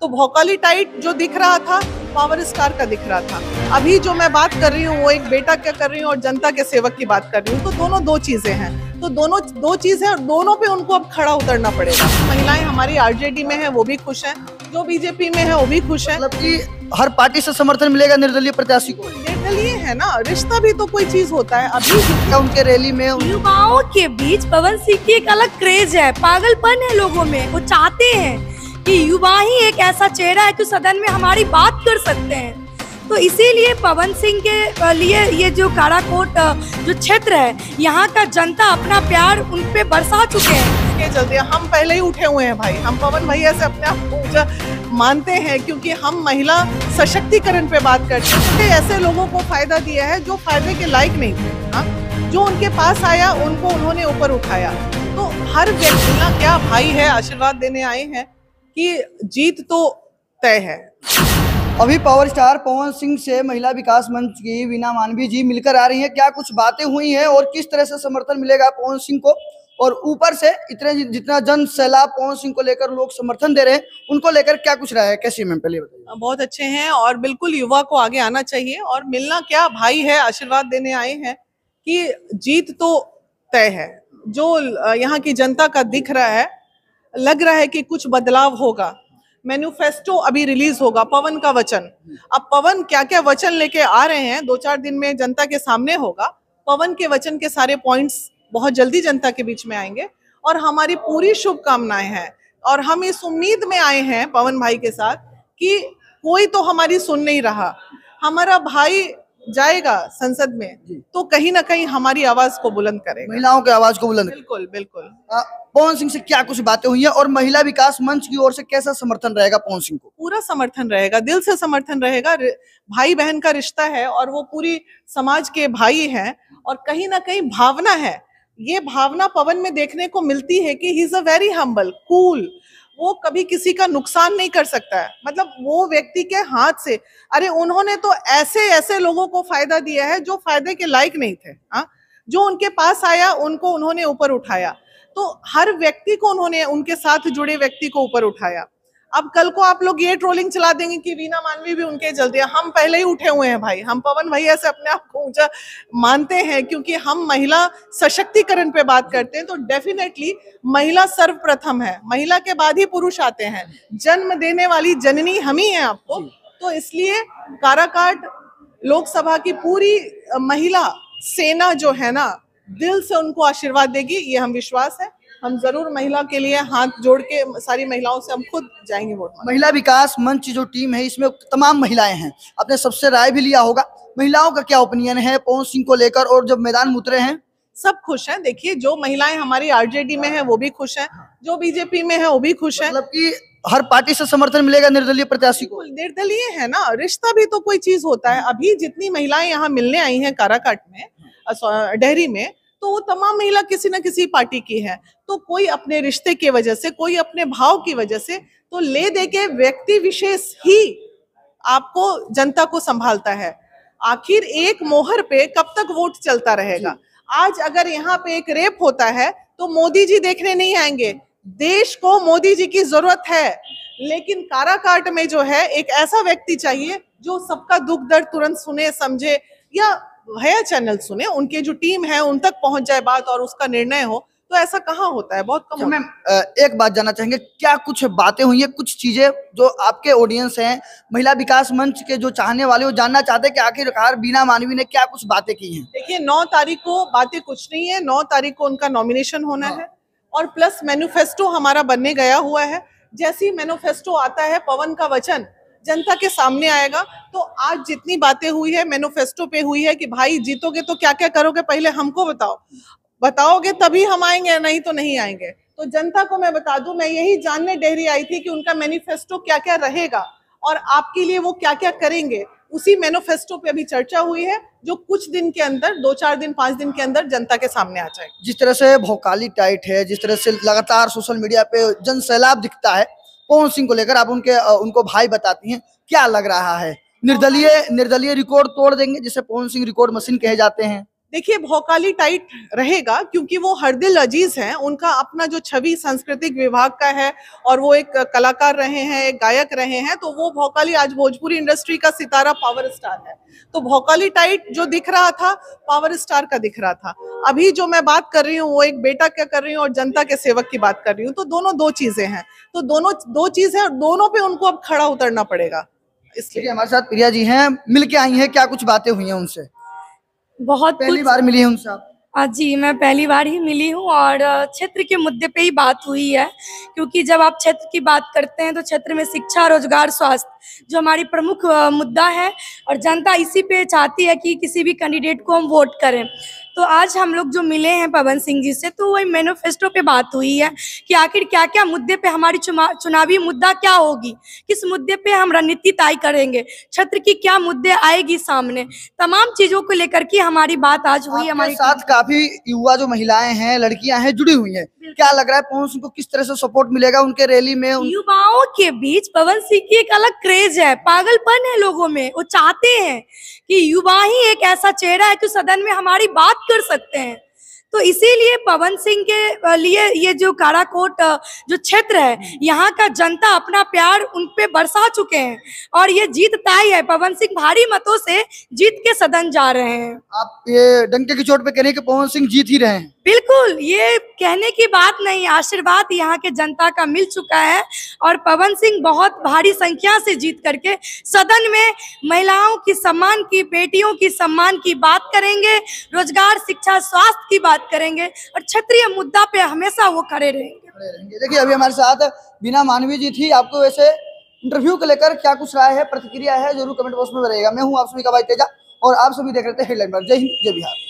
तो भौकाली टाइट जो दिख रहा था पावर स्टार का दिख रहा था। अभी जो मैं बात कर रही हूँ वो एक बेटा क्या कर रही हूँ और जनता के सेवक की बात कर रही हूँ, तो दोनों दो चीजें हैं, तो दोनों दो चीज है और दोनों पे उनको अब खड़ा उतरना पड़ेगा। महिलाएं हमारी आरजेडी में है वो भी खुश हैं, जो बीजेपी में है वो भी खुश है, मतलब कि हर पार्टी से समर्थन मिलेगा निर्दलीय प्रत्याशी को। निर्दलीय है ना, रिश्ता भी तो कोई चीज होता है। अभी उनके रैली में युवाओं के बीच पवन सिंह की एक अलग क्रेज है, पागलपन है लोगों में, वो चाहते हैं कि युवा ही एक ऐसा चेहरा है जो सदन में हमारी बात कर सकते हैं, तो इसीलिए पवन सिंह के लिए ये जो काराकोट जो क्षेत्र है यहाँ का जनता अपना प्यार उन पे बरसा चुके हैं। के चलते हम पहले ही उठे हुए हैं भाई, हम पवन भैया से अपने आप को ऊंचा मानते हैं क्योंकि हम महिला सशक्तिकरण पे बात करते हैं। ऐसे लोगों को फायदा दिया है जो फायदे के लायक नहीं थे, हाँ, जो उनके पास आया उनको उन्होंने ऊपर उठाया। तो हर व्यक्ति ना क्या भाई है, आशीर्वाद देने आए हैं कि जीत तो तय है। अभी पावर स्टार पवन सिंह से महिला विकास मंच की वीना मानवी जी मिलकर आ रही हैं, क्या कुछ बातें हुई हैं और किस तरह से समर्थन मिलेगा पवन सिंह को, और ऊपर से इतने जितना जन सैलाब पवन सिंह को लेकर लोग समर्थन दे रहे हैं उनको लेकर क्या कुछ राय है, कैसी मैम पहले बताइए। बहुत अच्छे हैं और बिल्कुल युवा को आगे आना चाहिए और मिलना क्या भाई है, आशीर्वाद देने आए हैं कि जीत तो तय है। जो यहाँ की जनता का दिख रहा है, लग रहा है कि कुछ बदलाव होगा। मैन्युफेस्टो अभी रिलीज होगा, पवन का वचन, अब पवन क्या क्या वचन लेके आ रहे हैं 2-4 दिन में जनता के सामने होगा। पवन के वचन के सारे पॉइंट्स बहुत जल्दी जनता के बीच में आएंगे और हमारी पूरी शुभकामनाएं हैं और हम इस उम्मीद में आए हैं पवन भाई के साथ कि कोई तो हमारी सुन नहीं रहा, हमारा भाई जाएगा संसद में तो कहीं ना कहीं हमारी आवाज को बुलंद करेगा, महिलाओं की आवाज को बुलंद। बिल्कुल बिल्कुल। पवन सिंह से क्या कुछ बातें हुई हैं और महिला विकास मंच की ओर से कैसा समर्थन रहेगा पवन सिंह को? पूरा समर्थन रहेगा, दिल से समर्थन रहेगा। भाई बहन का रिश्ता है और वो पूरी समाज के भाई हैं और कहीं ना कहीं भावना है, ये भावना पवन में देखने को मिलती है कि he is a very humble cool, वो कभी किसी का नुकसान नहीं कर सकता है, मतलब वो व्यक्ति के हाथ से, अरे उन्होंने तो ऐसे ऐसे लोगों को फायदा दिया है जो फायदे के लायक नहीं थे, हाँ, जो उनके पास आया उनको उन्होंने ऊपर उठाया, तो हर व्यक्ति को उन्होंने, उनके साथ जुड़े व्यक्ति को ऊपर उठाया। अब कल को आप लोग ये ट्रोलिंग चला देंगे कि वीना मानवी भी उनके जल्दी, हम पहले ही उठे हुए हैं भाई, हम पवन भैया से अपने आप को ऊंचा मानते हैं क्योंकि हम महिला सशक्तिकरण पे बात करते हैं, तो डेफिनेटली महिला सर्वप्रथम है, महिला के बाद ही पुरुष आते हैं, जन्म देने वाली जननी हम ही हैं आपको, तो इसलिए काराकाट लोकसभा की पूरी महिला सेना जो है ना दिल से उनको आशीर्वाद देगी, ये हम विश्वास है। हम जरूर महिला के लिए हाथ जोड़ के सारी महिलाओं से हम खुद जाएंगे वोट। महिला विकास मंच जो टीम है इसमें तमाम महिलाएं हैं, आपने सबसे राय भी लिया होगा, महिलाओं का क्या ओपिनियन है पवन सिंह को लेकर और जब मैदान में उतरे हैं? सब खुश हैं, देखिए जो महिलाएं हमारी आरजेडी में है वो भी खुश हैं, जो बीजेपी में है वो भी खुश है, मतलब की हर पार्टी से समर्थन मिलेगा निर्दलीय प्रत्याशी को। निर्दलीय है ना, रिश्ता भी तो कोई चीज होता है। अभी जितनी महिलाएं यहाँ मिलने आई है काराकाट में, डेहरी में, तो वो तमाम महिला किसी ना किसी पार्टी की है, तो कोई अपने रिश्ते की वजह से, कोई अपने भाव की वजह से, तो ले दे के व्यक्ति विशेष ही आपको जनता को संभालता है। आखिर एक मोहर पे कब तक वोट चलता रहेगा? आज अगर यहाँ पे एक रेप होता है तो मोदी जी देखने नहीं आएंगे, देश को मोदी जी की जरूरत है, लेकिन काराकाट में जो है एक ऐसा व्यक्ति चाहिए जो सबका दुख दर्द तुरंत सुने, समझे, या भया चैनल सुने, उनके जो टीम है उन तक पहुंच जाए बात और उसका निर्णय हो, तो ऐसा कहाँ होता है, बहुत कम। मैम एक बात जानना चाहेंगे, क्या कुछ बातें हुई है, कुछ चीजें जो आपके ऑडियंस हैं महिला विकास मंच के जो चाहने वाले वो जानना चाहते हैं कि आखिरकार वीना मानवी ने क्या कुछ बातें की हैं? देखिए 9 तारीख को बातें कुछ नहीं है, 9 तारीख को उनका नॉमिनेशन होना है और प्लस मैनिफेस्टो हमारा बनने गया हुआ है, जैसे ही मैनिफेस्टो आता है पवन का वचन जनता के सामने आएगा। तो आज जितनी बातें हुई है मैनिफेस्टो पे हुई है कि भाई जीतोगे तो क्या क्या करोगे पहले हमको बताओ, बताओगे तभी हम आएंगे, नहीं तो नहीं आएंगे। तो जनता को मैं बता दूं, मैं यही जानने डेहरी आई थी कि उनका मैनिफेस्टो क्या क्या रहेगा और आपके लिए वो क्या क्या करेंगे, उसी मैनिफेस्टो पे अभी चर्चा हुई है जो कुछ दिन के अंदर, 2-4 दिन 5 दिन के अंदर जनता के सामने आ जाए। जिस तरह से भौकाली टाइट है, जिस तरह से लगातार सोशल मीडिया पे जन सैलाब दिखता है पवन सिंह को लेकर, आप उनको भाई बताती हैं, क्या लग रहा है? निर्दलीय रिकॉर्ड तोड़ देंगे जिसे पवन सिंह रिकॉर्ड मशीन कहे जाते हैं। देखिए भौकाली टाइट रहेगा क्योंकि वो हरदिल अजीज हैं, उनका अपना जो छवि सांस्कृतिक विभाग का है और वो एक कलाकार रहे हैं, एक गायक रहे हैं, तो वो भौकाली आज भोजपुरी इंडस्ट्री का सितारा पावर स्टार है। तो भौकाली टाइट जो दिख रहा था पावर स्टार का दिख रहा था। अभी जो मैं बात कर रही हूँ वो एक बेटा क्या कर रही हूँ और जनता के सेवक की बात कर रही हूँ, तो दोनों दो चीजें हैं, तो दोनों दो चीजें और दोनों पे उनको अब खड़ा उतरना पड़ेगा। इसलिए हमारे साथ प्रिया जी हैं, मिलके आई हैं, क्या कुछ बातें हुई हैं उनसे? बहुत पहली बार मिली है उनसे आप? जी मैं पहली बार ही मिली हूँ और क्षेत्र के मुद्दे पे ही बात हुई है, क्योंकि जब आप क्षेत्र की बात करते हैं तो क्षेत्र में शिक्षा, रोजगार, स्वास्थ्य जो हमारी प्रमुख मुद्दा है और जनता इसी पे चाहती है कि किसी भी कैंडिडेट को हम वोट करें। तो आज हम लोग जो मिले हैं पवन सिंह जी से, तो वही मैनिफेस्टो पे बात हुई है कि आखिर क्या क्या मुद्दे पे हमारी चुनावी मुद्दा क्या होगी, किस मुद्दे पे हम रणनीति तय करेंगे, क्षेत्र की क्या मुद्दे आएगी सामने, तमाम चीजों को लेकर के हमारी बात आज हुई। हमारे साथ काफी युवा जो महिलाएं हैं, लड़कियां हैं, जुड़ी हुई हैं, क्या लग रहा है पवन सिंह को किस तरह से सपोर्ट मिलेगा उनके रैली में? युवाओं के बीच पवन सिंह की एक अलग क्रेज है, पागलपन है लोगों में, वो चाहते हैं कि युवा ही एक ऐसा चेहरा है कि सदन में हमारी बात कर सकते हैं। तो इसीलिए पवन सिंह के लिए ये जो काराकोट जो क्षेत्र है, यहाँ का जनता अपना प्यार उन पे बरसा चुके हैं और ये जीत तय है। पवन सिंह भारी मतों से जीत के सदन जा रहे हैं। आप ये डंके की चोट पे कह रहे हैं कि पवन सिंह जीत ही रहे हैं? बिल्कुल, ये कहने की बात नहीं, आशीर्वाद यहाँ के जनता का मिल चुका है और पवन सिंह बहुत भारी संख्या से जीत करके सदन में महिलाओं की सम्मान की, बेटियों की सम्मान की बात करेंगे, रोजगार, शिक्षा, स्वास्थ्य की बात करेंगे और क्षेत्रीय मुद्दा पे हमेशा वो खड़े रहेंगे। देखिए अभी हमारे साथ वीना मानवी जी थी, आपको वैसे इंटरव्यू को लेकर क्या कुछ राय है, प्रतिक्रिया है, जरूर कमेंट बॉक्स में बताइएगा। मैं हूँ आप सभी का भाई तेजा और आप सभी देख रहे थे हेडलाइन। जय हिंद, जय बिहार।